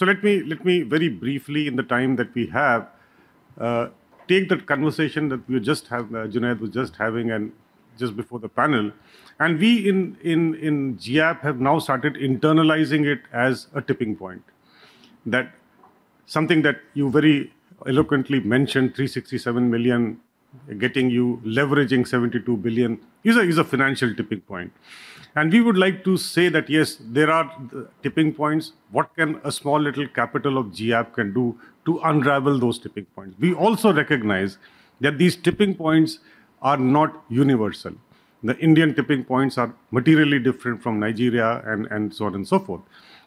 So let me very briefly, in the time that we have, take that conversation that we just have, Junaid was just having, and just before the panel, and we in GEAPP have now started internalizing it as a tipping point. That something that you very eloquently mentioned, 367 million, getting you leveraging 72 billion is a financial tipping point. And we would like to say that, yes, there are tipping points. What can a small little capital of GEAPP can do to unravel those tipping points? We also recognize that these tipping points are not universal. The Indian tipping points are materially different from Nigeria and so on and so forth.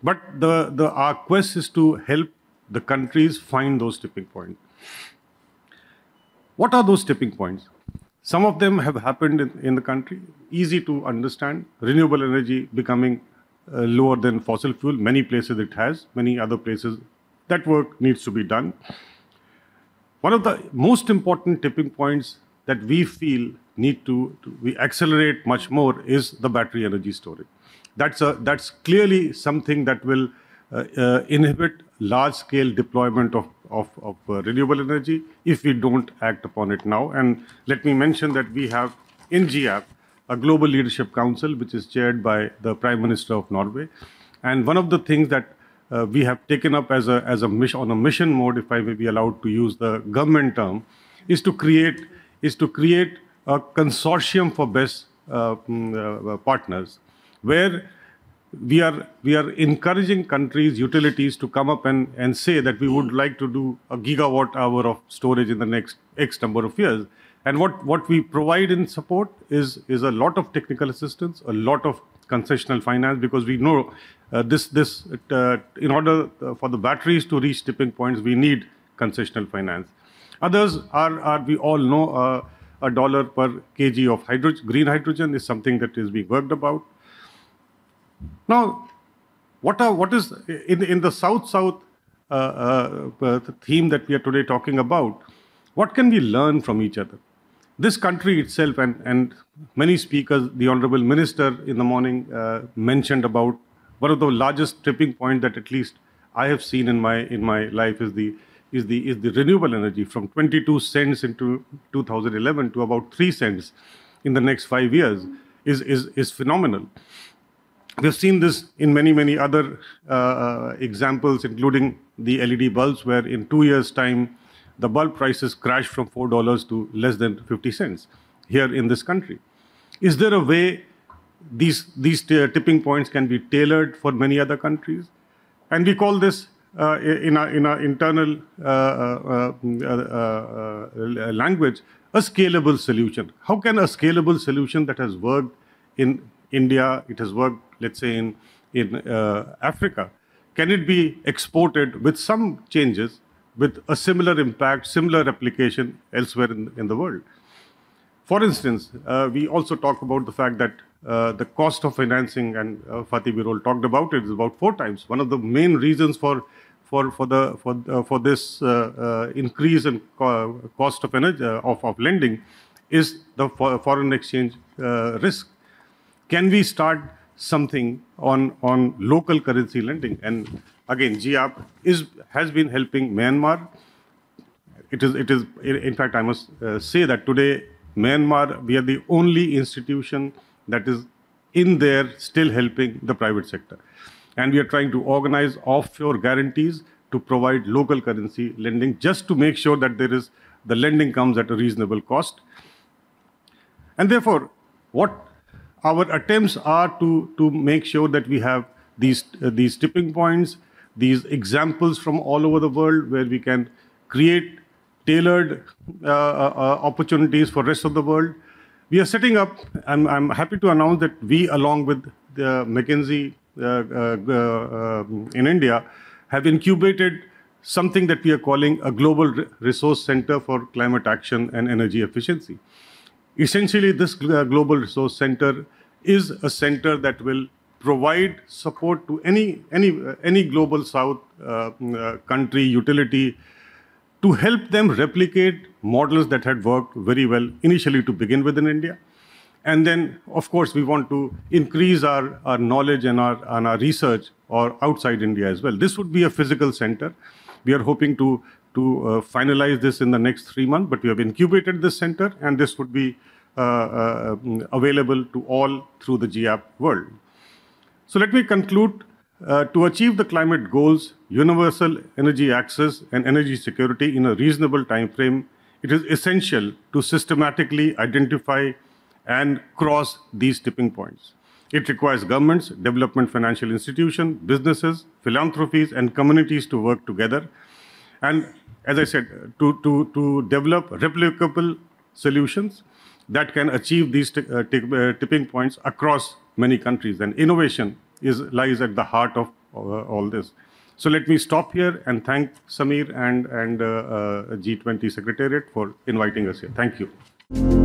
But our quest is to help the countries find those tipping points. What are those tipping points? Some of them have happened in the country, easy to understand. Renewable energy becoming lower than fossil fuel. Many places it has, many other places that work needs to be done. One of the most important tipping points that we feel need to accelerate much more is the battery energy storage. That's clearly something that will inhibit large-scale deployment of renewable energy if we don't act upon it now. And let me mention that we have in GEAPP a Global Leadership Council, which is chaired by the Prime Minister of Norway. And one of the things that we have taken up as a mission, on a mission mode, if I may be allowed to use the government term, is to create a consortium for best partners, where we are encouraging countries, utilities to come up and say that we would like to do a gigawatt hour of storage in the next X number of years. And what we provide in support is a lot of technical assistance, a lot of concessional finance, because we know in order for the batteries to reach tipping points, we need concessional finance. Others are we all know, $1 per kg of green hydrogen is something that is being worked about. Now, what is in the South-South theme that we are today talking about? What can we learn from each other? This country itself, and many speakers, the Honorable Minister in the morning mentioned about one of the largest tipping points that at least I have seen in my life is the renewable energy, from 22 cents into 2011 to about 3 cents in the next 5 years is phenomenal. We've seen this in many other examples, including the LED bulbs, where in 2 years' time, the bulb prices crashed from $4 to less than 50 cents here in this country. Is there a way these tipping points can be tailored for many other countries? And we call this, in our internal language, a scalable solution. How can a scalable solution that has worked in India, it has worked, let's say, in Africa, can it be exported with some changes, with a similar impact, similar application elsewhere in the world? For instance, we also talk about the fact that the cost of financing, and Fatih Birol talked about it, is about 4 times. One of the main reasons for this increase in cost of energy of lending is the foreign exchange risk. Can we start something on local currency lending? And again, GEAPP has been helping Myanmar. It is. In fact, I must say that today, Myanmar, we are the only institution that is in there still helping the private sector. And we are trying to organize offshore guarantees to provide local currency lending, just to make sure that the lending comes at a reasonable cost. And therefore, what our attempts are to make sure that we have these tipping points, these examples from all over the world, where we can create tailored opportunities for rest of the world. We are setting up, and I'm happy to announce that we, along with the McKinsey in India, have incubated something that we are calling a Global Resource Center for Climate Action and Energy Efficiency. Essentially, this Global Resource Center is a center that will provide support to any Global South country, utility, to help them replicate models that had worked very well initially to begin with in India, And then, of course, we want to increase our knowledge and our research or outside India as well. This would be a physical center. We are hoping to finalize this in the next 3 months, but we have incubated this center, and this would be available to all through the GEAPP world. So let me conclude. To achieve the climate goals, universal energy access and energy security in a reasonable time frame, it is essential to systematically identify and cross these tipping points. It requires governments, development financial institutions, businesses, philanthropies, and communities to work together. And as I said, to develop replicable solutions that can achieve these tipping points across many countries. And innovation lies at the heart of all this. So let me stop here and thank Samir and G20 Secretariat for inviting us here. Thank you.